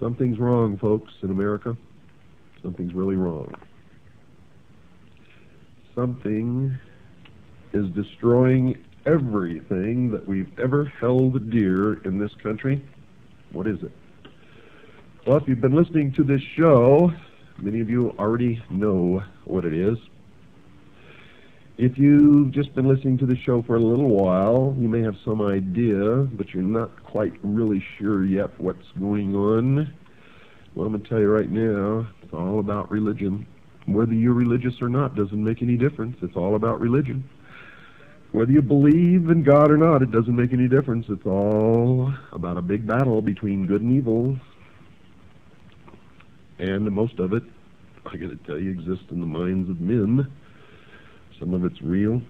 Something's wrong, folks, in America. Something's really wrong. Something is destroying everything that we've ever held dear in this country. What is it? Well, if you've been listening to this show, many of you already know what it is. If you've just been listening to the show for a little while, you may have some idea, but you're not quite really sure yet what's going on. Well, I'm going to tell you right now, it's all about religion. Whether you're religious or not doesn't make any difference. It's all about religion. Whether you believe in God or not, it doesn't make any difference. It's all about a big battle between good and evil. And most of it, I gotta tell you, exists in the minds of men. Some of it's real.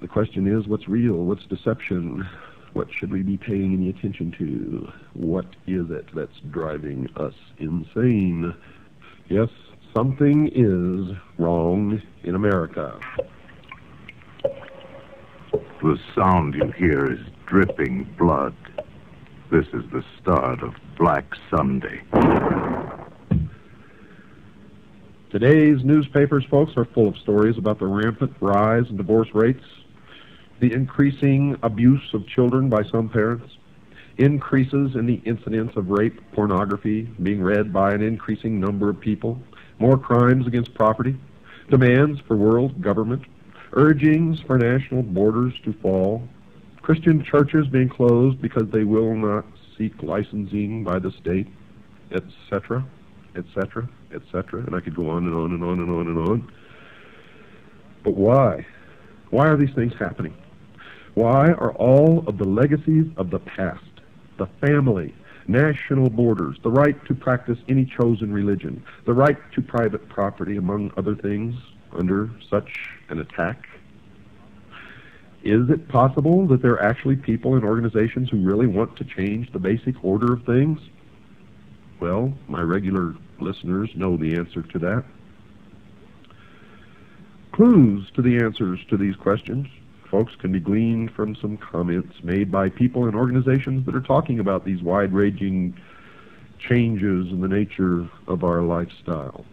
The question is, what's real? What's deception? What should we be paying any attention to? What is it that's driving us insane? Yes, something is wrong in America. The sound you hear is dripping blood. This is the start of Black Sunday. Today's newspapers, folks, are full of stories about the rampant rise in divorce rates, the increasing abuse of children by some parents, increases in the incidence of rape, pornography being read by an increasing number of people, more crimes against property, demands for world government, urgings for national borders to fall, Christian churches being closed because they will not seek licensing by the state, etc., etc., etc., and I could go on and on and on and on and on. But why? Why are these things happening? Why are all of the legacies of the past, the family, national borders, the right to practice any chosen religion, the right to private property, among other things, under such an attack? Is it possible that there are actually people and organizations who really want to change the basic order of things? Well, my regular listeners know the answer to that. Clues to the answers to these questions, folks, can be gleaned from some comments made by people and organizations that are talking about these wide-ranging changes in the nature of our lifestyle.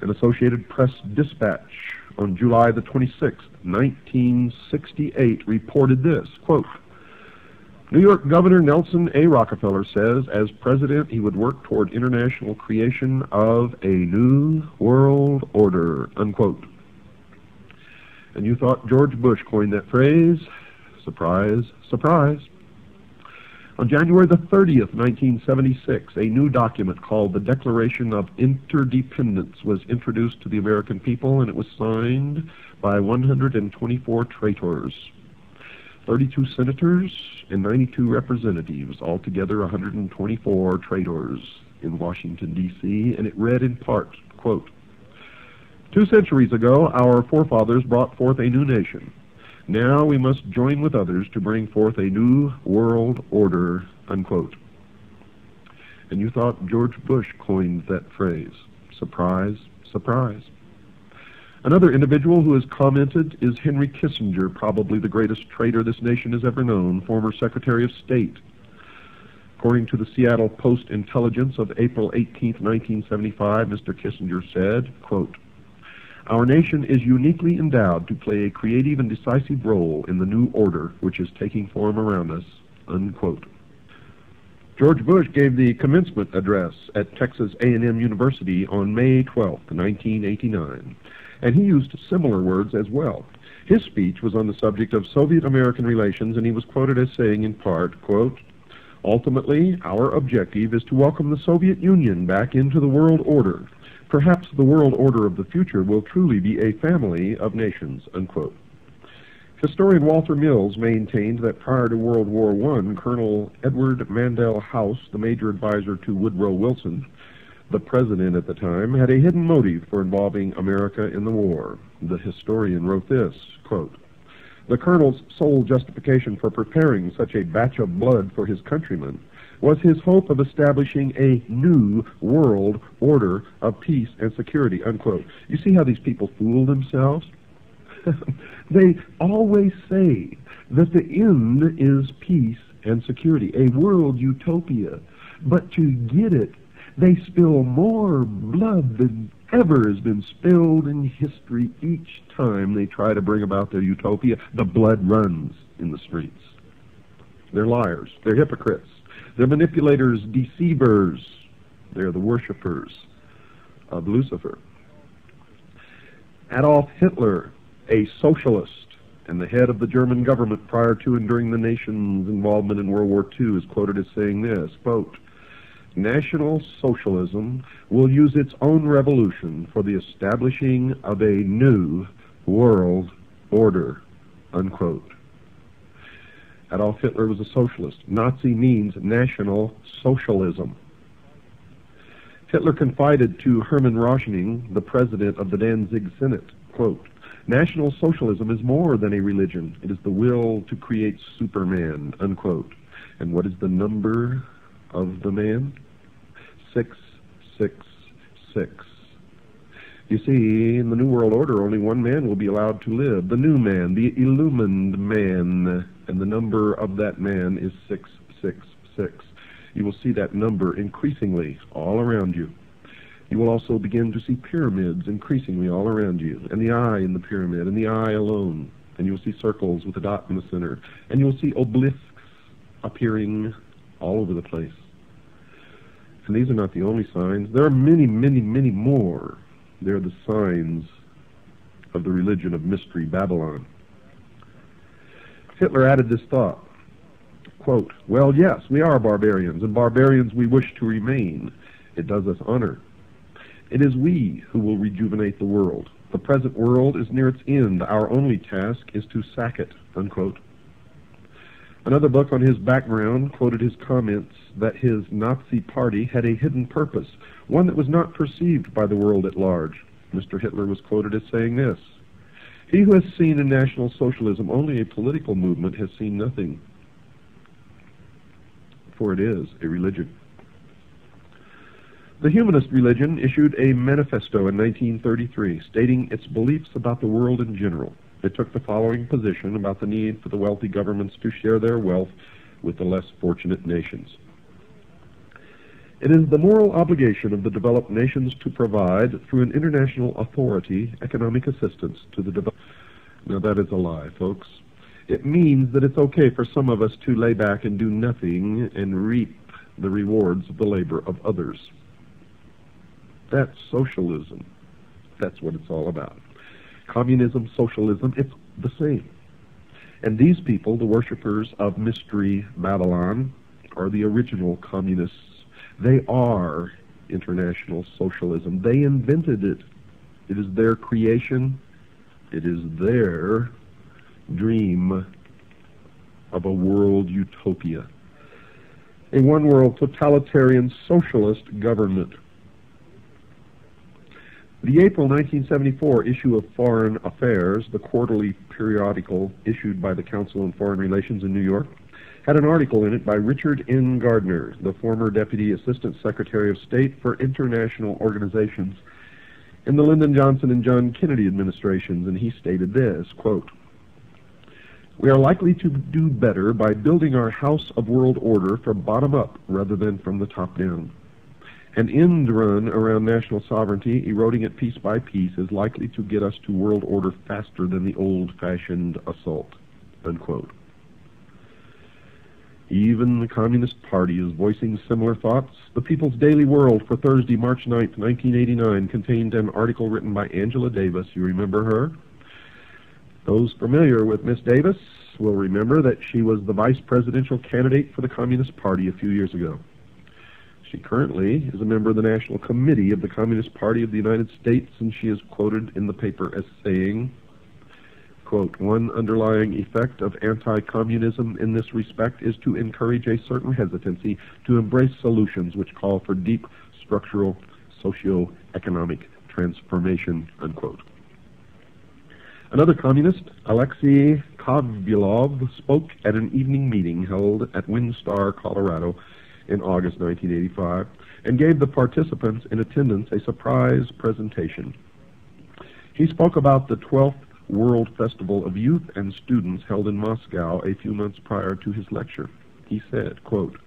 An Associated Press dispatch on July the 26th, 1968, reported this, quote, New York Governor Nelson A. Rockefeller says as president he would work toward international creation of a new world order, unquote. And you thought George Bush coined that phrase? Surprise, surprise. On January the 30th, 1976, a new document called the Declaration of Interdependence was introduced to the American people, and it was signed by 124 traitors, 32 senators, and 92 representatives, altogether 124 traitors in Washington, D.C., and it read in part, quote, 2 centuries ago, our forefathers brought forth a new nation. Now we must join with others to bring forth a new world order, unquote. And you thought George Bush coined that phrase. Surprise, surprise. Another individual who has commented is Henry Kissinger, probably the greatest traitor this nation has ever known, former Secretary of State. According to the Seattle Post-Intelligence of April 18, 1975, Mr. Kissinger said, quote, Our nation is uniquely endowed to play a creative and decisive role in the new order which is taking form around us, unquote. George Bush gave the commencement address at Texas A&M University on May 12, 1989, and he used similar words as well. His speech was on the subject of Soviet-American relations, and he was quoted as saying in part, quote, Ultimately, our objective is to welcome the Soviet Union back into the world order. Perhaps the world order of the future will truly be a family of nations, unquote. Historian Walter Mills maintained that prior to World War I, Colonel Edward Mandel House, the major advisor to Woodrow Wilson, the president at the time, had a hidden motive for involving America in the war. The historian wrote this, quote, The colonel's sole justification for preparing such a batch of blood for his countrymen was his hope of establishing a new world order of peace and security, unquote. You see how these people fool themselves? They always say that the end is peace and security, a world utopia. But to get it, they spill more blood than ever has been spilled in history. Each time they try to bring about their utopia, the blood runs in the streets. They're liars. They're hypocrites. They're manipulators, deceivers. They're the worshipers of Lucifer. Adolf Hitler, a socialist and the head of the German government prior to and during the nation's involvement in World War II, is quoted as saying this, quote, "National socialism will use its own revolution for the establishing of a new world order," unquote. Adolf Hitler was a socialist. Nazi means national socialism. Hitler confided to Hermann Rauschening, the president of the Danzig Senate, quote, "National socialism is more than a religion. It is the will to create Superman," unquote. And what is the number of the man? 666. You see, in the New World Order, only one man will be allowed to live, the new man, the illumined man, and the number of that man is 666. You will see that number increasingly all around you. You will also begin to see pyramids increasingly all around you, and the eye in the pyramid, and the eye alone, and you'll see circles with a dot in the center, and you'll see obelisks appearing all over the place. And these are not the only signs. There are many, many, many more. They're the signs of the religion of Mystery Babylon. Hitler added this thought, quote, "Well, yes, we are barbarians, and barbarians we wish to remain. It does us honor. It is we who will rejuvenate the world. The present world is near its end. Our only task is to sack it," unquote. Another book on his background quoted his comments that his Nazi party had a hidden purpose, one that was not perceived by the world at large. Mr. Hitler was quoted as saying this, "He who has seen in National Socialism only a political movement has seen nothing, for it is a religion." The humanist religion issued a manifesto in 1933 stating its beliefs about the world in general. It took the following position about the need for the wealthy governments to share their wealth with the less fortunate nations. "It is the moral obligation of the developed nations to provide, through an international authority, economic assistance to the developed." Now that is a lie, folks. It means that it's okay for some of us to lay back and do nothing and reap the rewards of the labor of others. That's socialism. That's what it's all about. Communism, socialism, it's the same. And these people, the worshippers of Mystery Babylon, are the original communists. They are international socialism. They invented it. It is their creation. It is their dream of a world utopia. A one-world totalitarian socialist government. The April 1974 issue of Foreign Affairs, the quarterly periodical issued by the Council on Foreign Relations in New York, had an article in it by Richard N. Gardner, the former Deputy Assistant Secretary of State for International Organizations in the Lyndon Johnson and John Kennedy administrations, and he stated this, quote, "We are likely to do better by building our house of world order from bottom up rather than from the top down. An end run around national sovereignty, eroding it piece by piece, is likely to get us to world order faster than the old-fashioned assault," unquote. Even the Communist Party is voicing similar thoughts. The People's Daily World for Thursday, March 9th, 1989, contained an article written by Angela Davis. You remember her? Those familiar with Miss Davis will remember that she was the vice presidential candidate for the Communist Party a few years ago. She currently is a member of the National Committee of the Communist Party of the United States, and she is quoted in the paper as saying, quote, "One underlying effect of anti-communism in this respect is to encourage a certain hesitancy to embrace solutions which call for deep structural socio-economic transformation," unquote. Another communist, Alexei Kovbilov, spoke at an evening meeting held at Windstar, Colorado, in August 1985, and gave the participants in attendance a surprise presentation. He spoke about the 12th World Festival of Youth and Students held in Moscow a few months prior to his lecture. he said, quote,